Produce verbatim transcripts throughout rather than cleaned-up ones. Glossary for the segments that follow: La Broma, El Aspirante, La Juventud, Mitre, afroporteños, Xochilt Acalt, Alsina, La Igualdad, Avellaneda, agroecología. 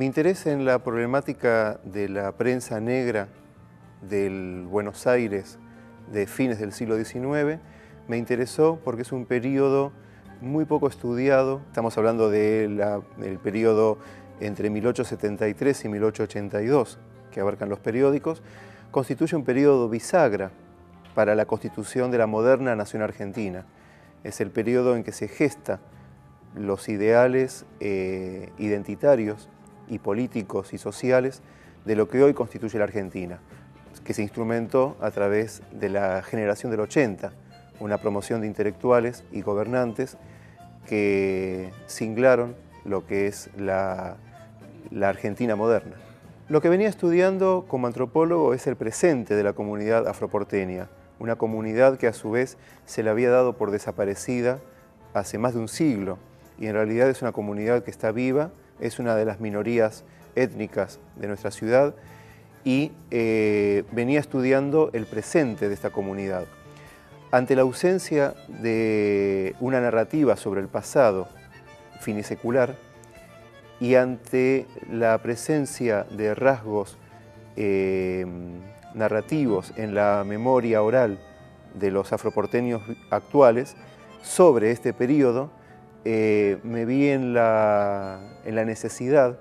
Mi interés en la problemática de la prensa negra del Buenos Aires de fines del siglo diecinueve me interesó porque es un periodo muy poco estudiado. Estamos hablando de la, del periodo entre mil ochocientos setenta y tres y mil ochocientos ochenta y dos, que abarcan los periódicos. Constituye un periodo bisagra para la constitución de la moderna nación argentina. Es el periodo en que se gestan los ideales eh, identitarios y políticos y sociales de lo que hoy constituye la Argentina, que se instrumentó a través de la generación del ochenta, una promoción de intelectuales y gobernantes que singlaron lo que es la, la Argentina moderna. Lo que venía estudiando como antropólogo es el presente de la comunidad afroporteña, una comunidad que a su vez se le había dado por desaparecida hace más de un siglo, y en realidad es una comunidad que está viva, es una de las minorías étnicas de nuestra ciudad, y eh, venía estudiando el presente de esta comunidad. Ante la ausencia de una narrativa sobre el pasado finisecular, y ante la presencia de rasgos eh, narrativos en la memoria oral de los afroporteños actuales sobre este periodo, eh, me vi en la, en la necesidad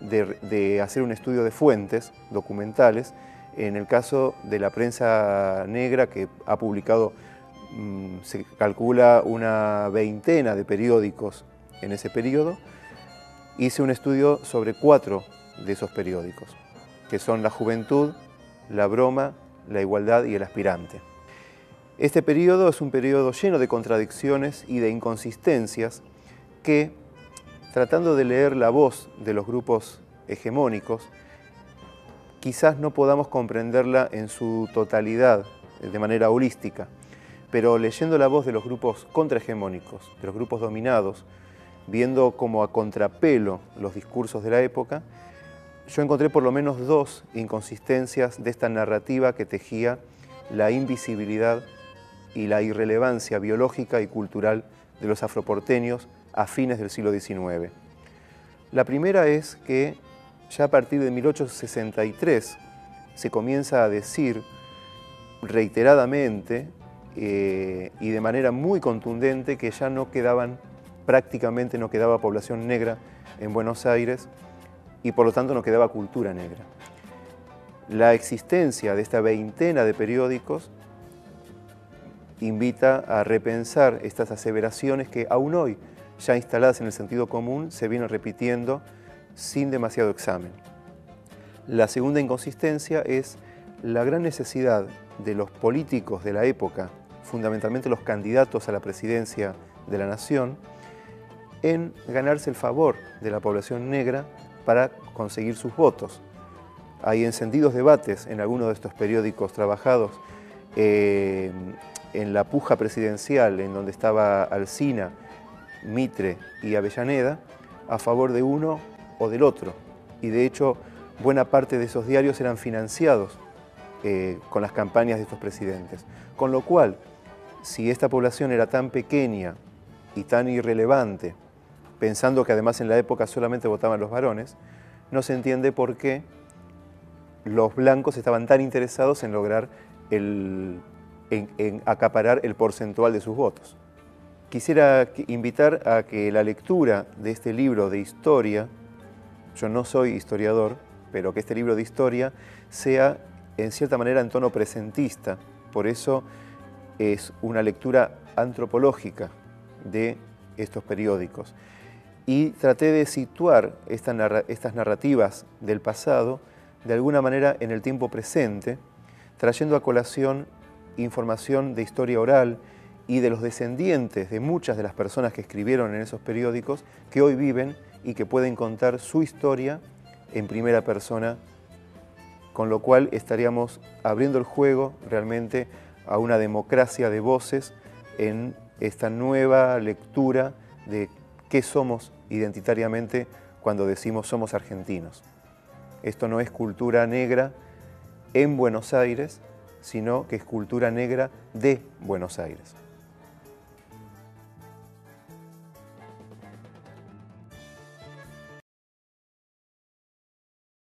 de, de hacer un estudio de fuentes documentales en el caso de la prensa negra, que ha publicado, mmm, se calcula, una veintena de periódicos en ese periodo. Hice un estudio sobre cuatro de esos periódicos, que son La Juventud, La Broma, La Igualdad y El Aspirante. Este periodo es un periodo lleno de contradicciones y de inconsistencias que, tratando de leer la voz de los grupos hegemónicos, quizás no podamos comprenderla en su totalidad, de manera holística, pero leyendo la voz de los grupos contrahegemónicos, de los grupos dominados, viendo como a contrapelo los discursos de la época, yo encontré por lo menos dos inconsistencias de esta narrativa que tejía la invisibilidad y la irrelevancia biológica y cultural de los afroporteños a fines del siglo diecinueve. La primera es que ya a partir de mil ochocientos sesenta y tres se comienza a decir reiteradamente eh, y de manera muy contundente que ya no quedaban prácticamente no quedaba población negra en Buenos Aires y por lo tanto no quedaba cultura negra. La existencia de esta veintena de periódicos invita a repensar estas aseveraciones que aún hoy, ya instaladas en el sentido común, se vienen repitiendo sin demasiado examen. La segunda inconsistencia es la gran necesidad de los políticos de la época, fundamentalmente los candidatos a la presidencia de la nación, en ganarse el favor de la población negra para conseguir sus votos. Hay encendidos debates en algunos de estos periódicos trabajados eh, en la puja presidencial, en donde estaba Alsina, Mitre y Avellaneda, a favor de uno o del otro. Y de hecho, buena parte de esos diarios eran financiados eh, con las campañas de estos presidentes. Con lo cual, si esta población era tan pequeña y tan irrelevante, pensando que además en la época solamente votaban los varones, no se entiende por qué los blancos estaban tan interesados en lograr, el, en, en acaparar el porcentual de sus votos. Quisiera invitar a que la lectura de este libro de historia, yo no soy historiador, pero que este libro de historia sea en cierta manera en tono presentista, por eso es una lectura antropológica de estos periódicos. Y traté de situar esta narra- estas narrativas del pasado de alguna manera en el tiempo presente, trayendo a colación información de historia oral y de los descendientes de muchas de las personas que escribieron en esos periódicos que hoy viven y que pueden contar su historia en primera persona, con lo cual estaríamos abriendo el juego realmente a una democracia de voces en esta nueva lectura de qué somos identitariamente cuando decimos somos argentinos. Esto no es cultura negra en Buenos Aires, sino que es cultura negra de Buenos Aires.